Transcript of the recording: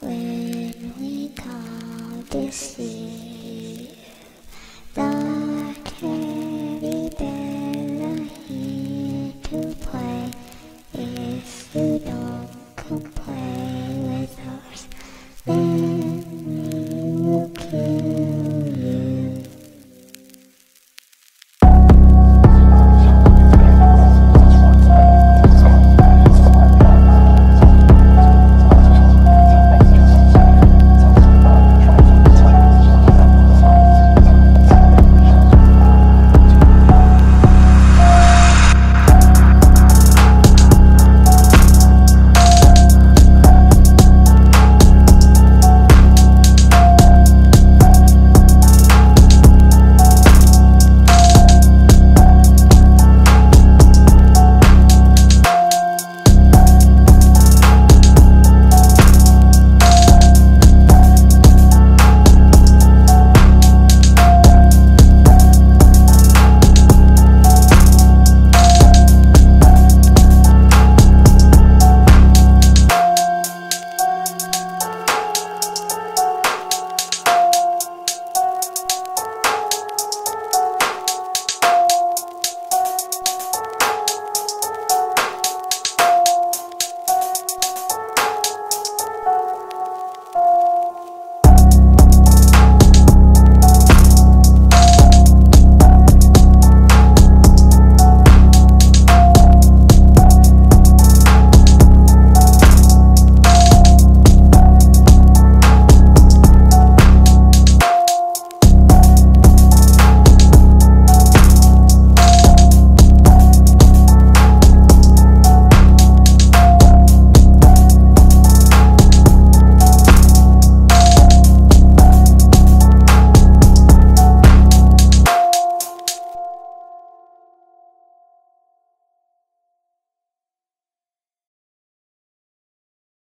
When we come to see the